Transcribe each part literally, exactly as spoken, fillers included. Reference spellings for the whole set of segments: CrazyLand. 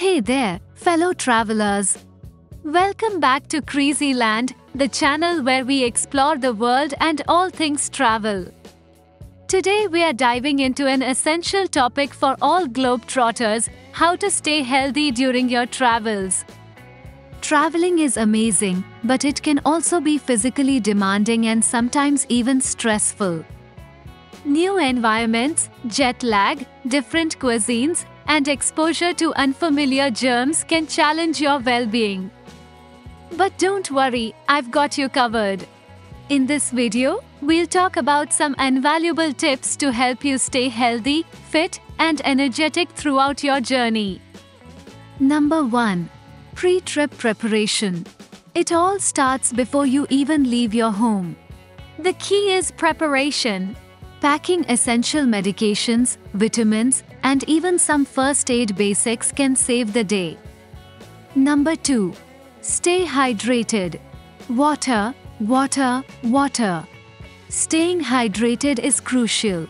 Hey there, fellow travelers! Welcome back to CrazyLand, the channel where we explore the world and all things travel. Today we are diving into an essential topic for all globetrotters: how to stay healthy during your travels. Traveling is amazing, but it can also be physically demanding and sometimes even stressful. New environments, jet lag, different cuisines, and exposure to unfamiliar germs can challenge your well-being. But don't worry, I've got you covered. In this video, we'll talk about some invaluable tips to help you stay healthy, fit, and energetic throughout your journey. Number one. Pre-trip preparation. It all starts before you even leave your home. The key is preparation. Packing essential medications, vitamins, and even some first aid basics can save the day. Number two. Stay hydrated. Water, water, water. Staying hydrated is crucial.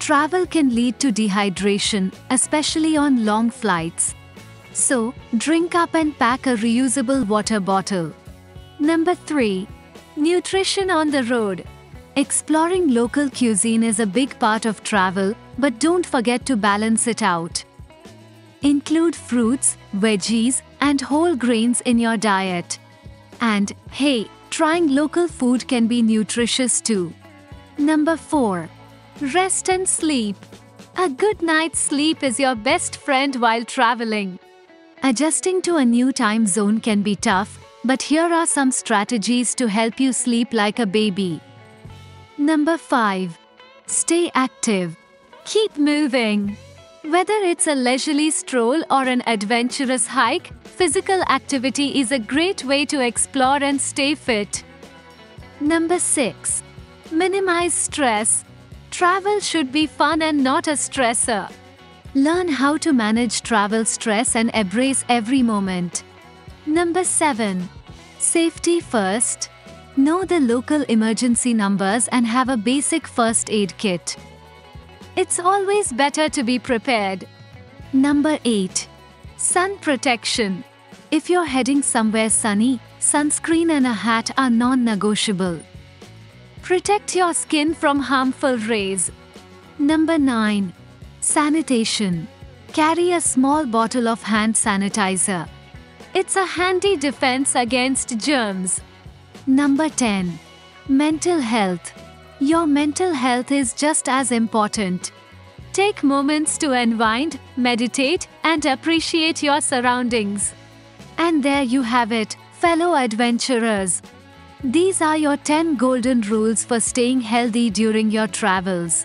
Travel can lead to dehydration, especially on long flights. So, drink up and pack a reusable water bottle. Number three. Nutrition on the road. Exploring local cuisine is a big part of travel, but don't forget to balance it out. Include fruits, veggies, and whole grains in your diet. And, hey, trying local food can be nutritious too. Number four. Rest and sleep. A good night's sleep is your best friend while traveling. Adjusting to a new time zone can be tough, but here are some strategies to help you sleep like a baby. Number five. Stay active. Keep moving. Whether it's a leisurely stroll or an adventurous hike, physical activity is a great way to explore and stay fit. Number six. Minimize stress. Travel should be fun and not a stressor. Learn how to manage travel stress and embrace every moment. Number seven. Safety first. Know the local emergency numbers and have a basic first aid kit. It's always better to be prepared. Number eight. Sun protection. If you're heading somewhere sunny, sunscreen and a hat are non-negotiable. Protect your skin from harmful rays. Number nine. Sanitation. Carry a small bottle of hand sanitizer. It's a handy defense against germs. Number ten. Mental health. Your mental health is just as important. Take moments to unwind, meditate, and appreciate your surroundings. And there you have it, fellow adventurers. These are your ten golden rules for staying healthy during your travels.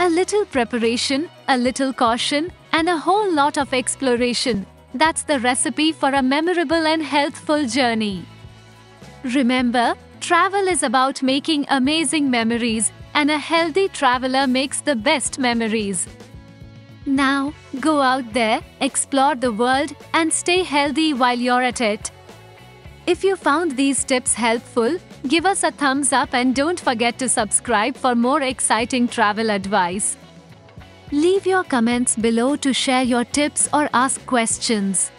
A little preparation, a little caution, and a whole lot of exploration. That's the recipe for a memorable and healthful journey. Remember, travel is about making amazing memories, and a healthy traveler makes the best memories. Now, go out there, explore the world, and stay healthy while you're at it. If you found these tips helpful, give us a thumbs up and don't forget to subscribe for more exciting travel advice. Leave your comments below to share your tips or ask questions.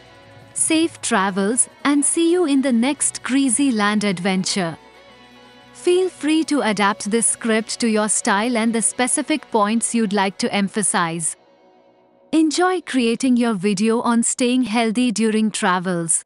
Safe travels, and see you in the next CrazyLand adventure. Feel free to adapt this script to your style and the specific points you'd like to emphasize. Enjoy creating your video on staying healthy during travels.